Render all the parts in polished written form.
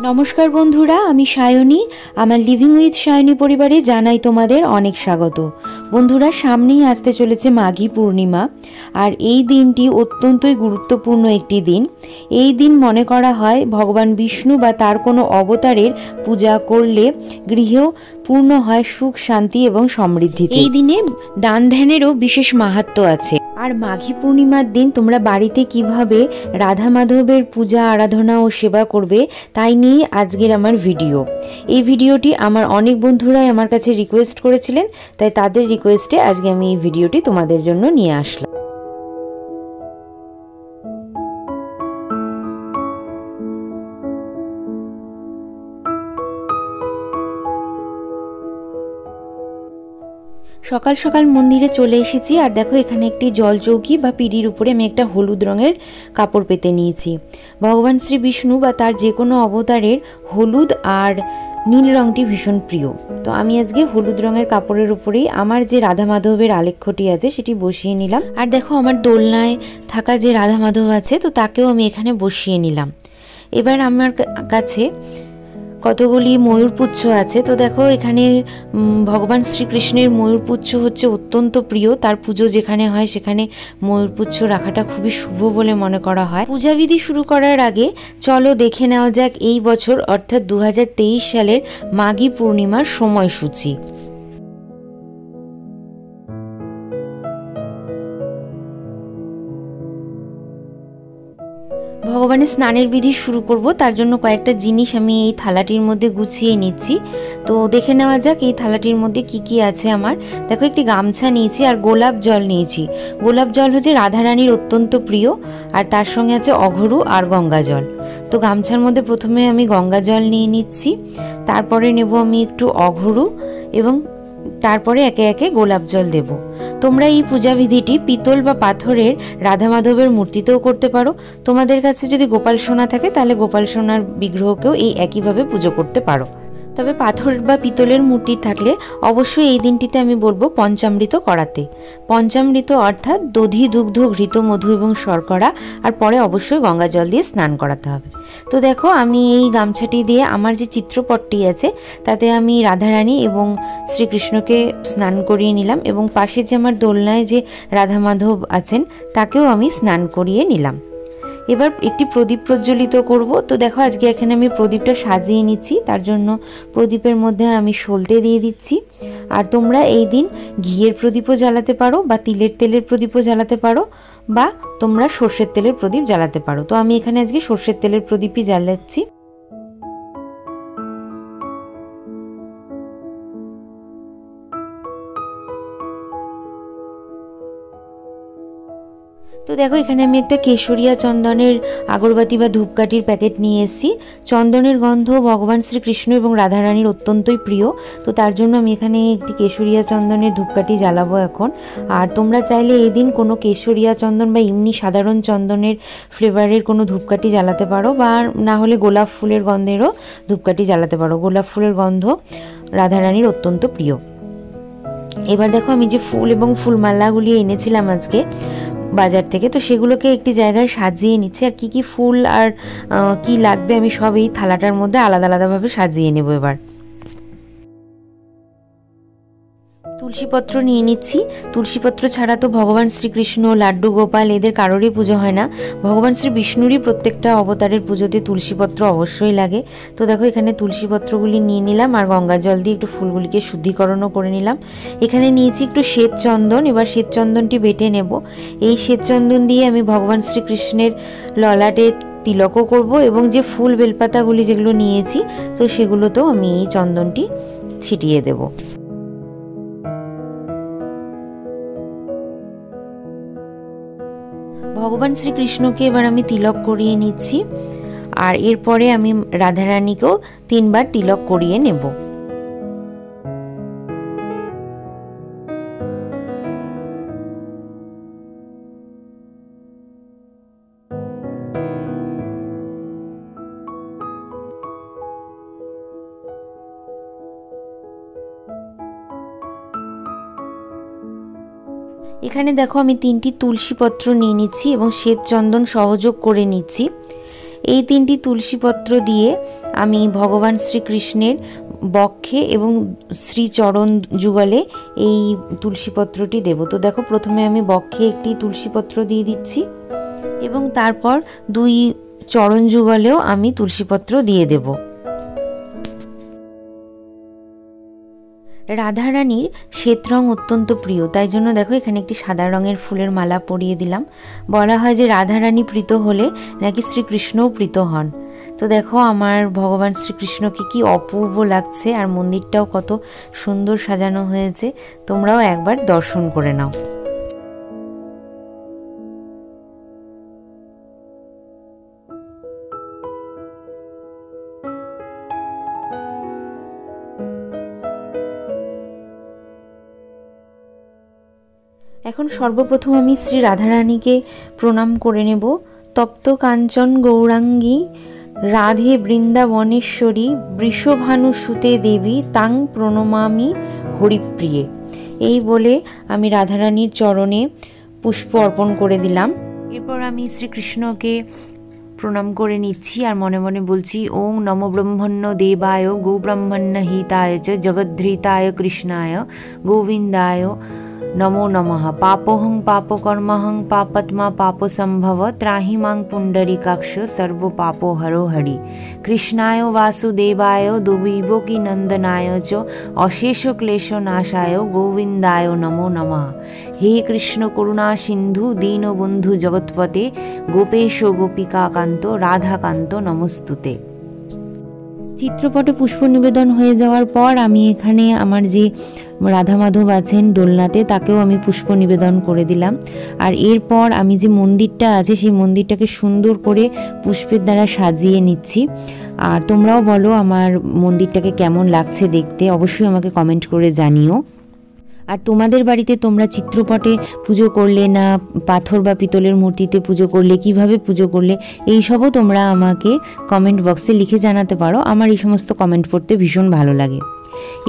नमस्कार बंधुरा आमी सायनी आमार लिविंग उइथ सायनी परिवारे जानाई तोमादेर अनेक स्वागत। बंधुरा सामनेई आसते चलेछे माघी पूर्णिमा और एई दिनटी अत्यन्तई गुरुत्वपूर्ण एकटी दिन। एई दिन मने करा हय भगवान विष्णु बा तार कोनो अवतारेर पूजा करले गृह पूर्ण हय सुख शांति एवं समृद्धि। एई दिने दान ध्यानेरो विशेष माहात्म्य आछे। और माघी पूर्णिमार दिन तुम्हारा बाड़ीते किभाबे राधा माधवेर पूजा आराधना और सेवा करबे ताई निये आजकेर आमार भिडियो। एई भिडियोटी आमार अनेक बंधुराई आमार काछे रिक्वेस्ट करेछिलेन, ताई तादेर रिक्वेस्टे आजके आमी एई भिडियोटी तोमादेर जोन्नो निये आसलाम। सकाल सकाल मंदिरे चले एसेছি और देखो एखाনে একটি জলচৌকি বা পিড়ির উপরে আমি একটা হলুদ রঙের কাপড় পেতে নিয়েছি। ভগবান শ্রী বিষ্ণু বা তার যে কোনো অবতারের হলুদ আর নীল রঙটি ভীষণ প্রিয়। তো আমি আজকে হলুদ রঙের কাপড়ের উপরেই আমার যে রাধা মাধবের আলেখ্যটি আছে সেটি বসিয়ে নিলাম। আর দেখো আমার দোলনায় থাকা যে রাধা মাধব আছে তো তাকেও আমি এখানে বসিয়ে নিলাম। এবার আমার কাছে কতগুলি ময়ূরপুচ্ছ আছে। তো দেখো এখানে ভগবান শ্রীকৃষ্ণের ময়ূরপুচ্ছ হচ্ছে অত্যন্ত প্রিয়। তার পুজো যেখানে হয় সেখানে ময়ূরপুচ্ছ রাখাটা খুবই শুভ বলে মনে করা হয়। পূজা বিধি শুরু করার আগে চলো দেখে নেওয়া যাক এই বছর অর্থাৎ 2023 সালের মাঘী পূর্ণিমার সময়সূচি। भगवान स्नान विधि शुरू करब तार जोन्नो कयेकटा जिनिस आमी एई थालाटिर मध्य गुछिए निच्छि। तो देखे नेওয়া যাক এই থালাটির মধ্যে কি কি আছে। আমার দেখো একটি গামছা নিয়েছি আর গোলাপ জল নিয়েছি। গোলাপ জল হচ্ছে রাধা রানীর অত্যন্ত প্রিয় আর তার সঙ্গে আছে অঘরু আর গঙ্গা জল। তো গামছার মধ্যে প্রথমে আমি গঙ্গা জল নিয়ে নিচ্ছি, তারপরে নেব আমি একটু অঘরু এবং তারপরে একে একে গোলাপ জল দেব। তোমরা এই পূজা বিধিটি পিতল বা পাথরের রাধা মাধবের মূর্তিতেও করতে পারো। তোমাদের কাছে যদি গোপাল সোনা থাকে তাহলে গোপাল সোনার বিগ্রহকেও এই একইভাবে পুজো করতে পারো। তবে পাথর বা পিতলের মূর্তি থাকলে অবশ্যই এই দিনটিতে আমি বলবো পঞ্চামৃত করাতে। পঞ্চামৃত অর্থাৎ দধি দুগ্ধ ঘৃত মধু এবং শর্করা আর পরে অবশ্যই গঙ্গা জল দিয়ে স্নান করাতে হবে। তো দেখো আমি এই গামছাটি দিয়ে আমার যে চিত্রপটটি আছে তাতে আমি রাধারানী এবং শ্রীকৃষ্ণকে স্নান করিয়ে নিলাম এবং পাশে যে আমার দোলনায় যে রাধা মাধব আছেন তাকেও আমি স্নান করিয়ে নিলাম। এবার একটি প্রদীপ প্রজ্বলিত করব। তো দেখো আজকে এখানে আমি প্রদীপটা সাজিয়ে নিচ্ছি, তার জন্য প্রদীপের মধ্যে আমি সলতে দিয়ে দিচ্ছি। আর তোমরা এই দিন ঘিয়ের প্রদীপও জ্বালাতে পারো বা তিলের তেলের প্রদীপও জ্বালাতে পারো বা তোমরা সর্ষের তেলের প্রদীপ জ্বালাতে পারো। তো আমি এখানে আজকে সর্ষের তেলের প্রদীপই জ্বালাচ্ছি। তো দেখো এখানে আমি একটা কেশরিয়া চন্দনের আগরবাতি বা ধূপকাঠির প্যাকেট নিয়ে এসেছি। চন্দনের গন্ধ ভগবান শ্রীকৃষ্ণ এবং রাধারানীর অত্যন্তই প্রিয়। তো তার জন্য আমি এখানে একটি কেশরিয়া চন্দনের ধূপকাঠি জ্বালাবো এখন। আর তোমরা চাইলে এই দিন কোনো কেশরিয়া চন্দন বা এমনি সাধারণ চন্দনের ফ্লেভারের কোনো ধূপকাঠি জ্বালাতে পারো বা না হলে গোলাপ ফুলের গন্ধেরও ধূপকাঠি জ্বালাতে পারো। গোলাপ ফুলের গন্ধ রাধারানীর অত্যন্ত প্রিয়। এবার দেখো আমি যে ফুল এবং ফুলমালাগুলি এনেছিলাম আজকে বাজার থেকে তো সেগুলোকে একটি জায়গায় সাজিয়ে নিচ্ছি। আর কি কি ফুল আর কি লাগবে আমি সব এই থালাটার মধ্যে আলাদা আলাদাভাবে সাজিয়ে নেব। এবার তুলসীপত্র নিয়ে নিচ্ছি। তুলসীপত্র ছাড়া তো ভগবান শ্রীকৃষ্ণ লাড্ডু গোপাল এদের কারোরই পুজো হয় না। ভগবান শ্রী বিষ্ণুরই প্রত্যেকটা অবতারের পুজোতে তুলসীপত্র অবশ্যই লাগে। তো দেখো এখানে তুলসীপত্রগুলি নিয়ে নিলাম আর গঙ্গা জল দিয়ে একটু ফুলগুলিকে শুদ্ধিকরণও করে নিলাম। এখানে নিয়েছি একটু শ্বেতচন্দন। এবার শ্বেতচন্দনটি বেটে নেব। এই শ্বেতচন্দন দিয়ে আমি ভগবান শ্রীকৃষ্ণের ললাটে তিলকও করব এবং যে ফুল বেলপাতাগুলি যেগুলো নিয়েছি তো সেগুলোতেও আমি এই চন্দনটি ছিটিয়ে দেব। ভগবান শ্রীকৃষ্ণকে এবার আমি তিলক করিয়ে নিচ্ছি আর এরপরে আমি রাধারানীকেও তিনবার তিলক করিয়ে নেব। এখানে দেখো আমি তিনটি তুলসী পত্র নিয়ে নিচ্ছি এবং শ্বেত চন্দন সহযোগ করে নিচ্ছি। এই তিনটি তুলসী পত্র দিয়ে আমি ভগবান শ্রীকৃষ্ণের বক্ষে এবং শ্রীচরণ যুগলে এই তুলসী পত্রটি দেব। তো দেখো প্রথমে আমি বক্ষে একটি তুলসী পত্র দিয়ে দিচ্ছি এবং তারপর দুই চরণ যুগলেও আমি তুলসী পত্র দিয়ে দেব। রাধারানীর শ্বেত রং অত্যন্ত প্রিয়, তাই জন্য দেখো এখানে একটি সাদা রঙের ফুলের মালা পরিয়ে দিলাম। বলা হয় যে রাধারানী প্রীত হলে নাকি শ্রীকৃষ্ণও প্রীত হন। তো দেখো আমার ভগবান শ্রীকৃষ্ণকে কি অপূর্ব লাগছে, আর মন্দিরটাও কত সুন্দর সাজানো হয়েছে, তোমরাও একবার দর্শন করে নাও। এখন সর্বপ্রথম আমি শ্রী রাধারানীকে প্রণাম করে নেব। তপ্ত কাঞ্চন গৌরাঙ্গী রাধে বৃন্দাবনেশ্বরী বৃষভানুসুতে দেবী তাং প্রণমামি হরিপ্রিয়ে, এই বলে আমি রাধারানীর চরণে পুষ্প অর্পণ করে দিলাম। এরপর আমি শ্রীকৃষ্ণকে প্রণাম করে নিচ্ছি আর মনে মনে বলছি, ওং নমো ব্রহ্মণ্য দেবায় গো ব্রহ্মণ্য হিতায় চ জগদ্ধৃতায় কৃষ্ণায় গোবিন্দায় नमो नमः। पापोहं पापकर्महं पापात्मा पापसंभव त्राहि मां पुंडरीकाक्ष सर्व पापो हरो हरि। कृष्णाय वासुदेवाय दुविभो की नंदनाय च अशेष क्लेशो नाशाय गोविंदाय नमो नमः। हे कृष्ण करुणा सिंधु दीनबंधु जगतपते गोपेश गोपिकाकांतो राधाकांतो नमस्तुते। চিত্রপটে পুষ্প নিবেদন হয়ে যাওয়ার পর আমি এখানে আমার যে রাধা মাধব আছেন দোলনাতে, তাকেও আমি পুষ্প নিবেদন করে দিলাম। আর এরপর আমি যে মন্দিরটা আছে সেই মন্দিরটাকে সুন্দর করে পুষ্পের দ্বারা সাজিয়ে নিচ্ছি। আর তোমরাও বলো আমার মন্দিরটাকে কেমন লাগছে দেখতে, অবশ্যই আমাকে কমেন্ট করে জানিও। আর তোমাদের বাড়িতে তোমরা চিত্রপটে পুজো করলে না পাথর বা পিতলের মূর্তিতে পুজো করলে, কিভাবে পুজো করলে, এইসবও তোমরা আমাকে কমেন্ট বক্সে লিখে জানাতে পারো। আমার এই সমস্ত কমেন্ট পড়তে ভীষণ ভালো লাগে।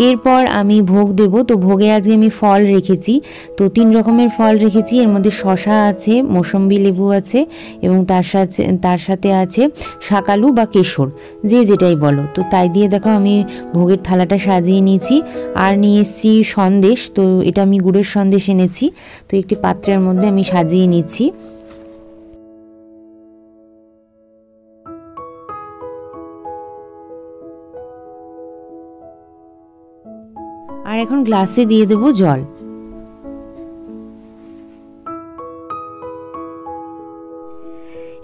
এরপর আমি ভোগ দেব। তো ভোগে আজকে আমি ফল রেখেছি, তো 3 রকমের ফল রেখেছি। এর মধ্যে শশা আছে, মৌসম্বি লেবু আছে এবং তার সাথে আছে শাকালু বা কেশর, যেটাই বলো। তো তাই দিয়ে দেখো আমি ভোগের থালাটা সাজিয়ে নিয়েছি। আর নিয়ে এসেছি সন্দেশ, তো এটা আমি গুড়ের সন্দেশ এনেছি, তো একটি পাত্রের মধ্যে আমি সাজিয়ে নিচ্ছি। আর এখন গ্লাসে দিয়ে দেব জল।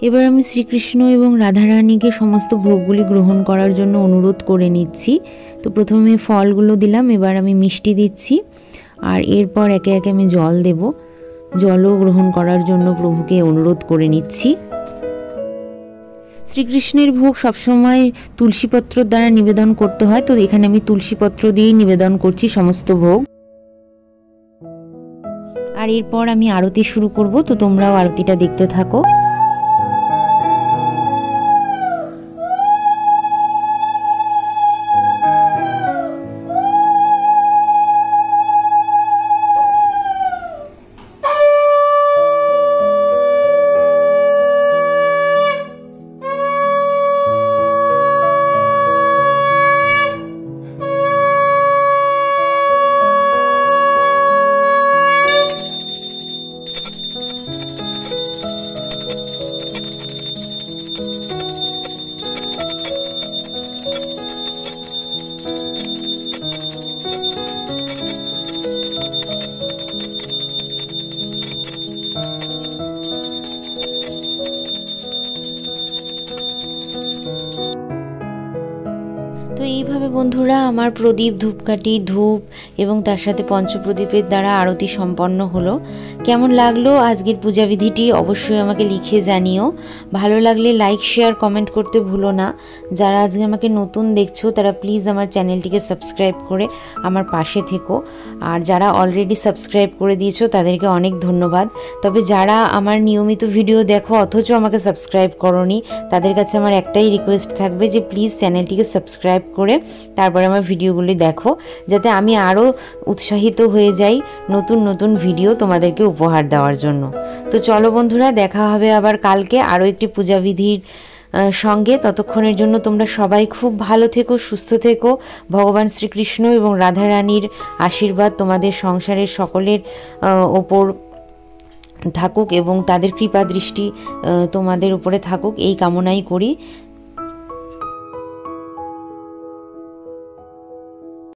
এবার আমি শ্রীকৃষ্ণ এবং রাধারানীকে সমস্ত ভোগগুলি গ্রহণ করার জন্য অনুরোধ করে নিচ্ছি। তো প্রথমে ফলগুলো দিলাম, এবার আমি মিষ্টি দিচ্ছি আর এরপর একে একে আমি জল দেব। জলও গ্রহণ করার জন্য প্রভুকে অনুরোধ করে নিচ্ছি। শ্রীকৃষ্ণের ভোগ সবসময় তুলসীপত্র দ্বারা নিবেদন করতে হয়, তো এখানে আমি তুলসীপত্র দিয়েই নিবেদন করছি সমস্ত ভোগ। আর এরপর আমি আরতি শুরু করব, তো তোমরাও আরতিটা দেখতে থাকো। এইভাবে বন্ধুরা আমার প্রদীপ, ধূপকাঠি, ধূপ এবং তার সাথে পঞ্চপ্রদীপের দ্বারা আরতি সম্পন্ন হলো। কেমন লাগলো আজকের পূজা বিধিটি অবশ্যই আমাকে লিখে জানিও। ভালো লাগলে লাইক, শেয়ার, কমেন্ট করতে ভুলো না। যারা আজকে আমাকে নতুন দেখছো তারা প্লিজ আমার চ্যানেলটিকে সাবস্ক্রাইব করে আমার পাশে থেকো। আর যারা অলরেডি সাবস্ক্রাইব করে দিয়েছো তাদেরকে অনেক ধন্যবাদ। তবে যারা আমার নিয়মিত ভিডিও দেখো অথচ আমাকে সাবস্ক্রাইব করোনি, তাদের কাছে আমার একটাই রিকোয়েস্ট থাকবে যে প্লিজ চ্যানেলটিকে সাবস্ক্রাইব করে তারপরে আমার ভিডিওগুলি দেখো, যাতে আমি আরও উৎসাহিত হয়ে যাই নতুন নতুন ভিডিও তোমাদেরকে উপহার দেওয়ার জন্য। তো চলো বন্ধুরা, দেখা হবে আবার কালকে আরও একটি পূজা বিধির संगे ततक्षणের জন্য তোমরা সবাই খুব ভালো থেকো, সুস্থ থেকো। ভগবান শ্রীকৃষ্ণ এবং রাধা রানীর আশীর্বাদ তোমাদের সংসারের সকলের ওপর থাকুক এবং তাদের কৃপা দৃষ্টি তোমাদের উপরে থাকুক, এই কামনাই করি।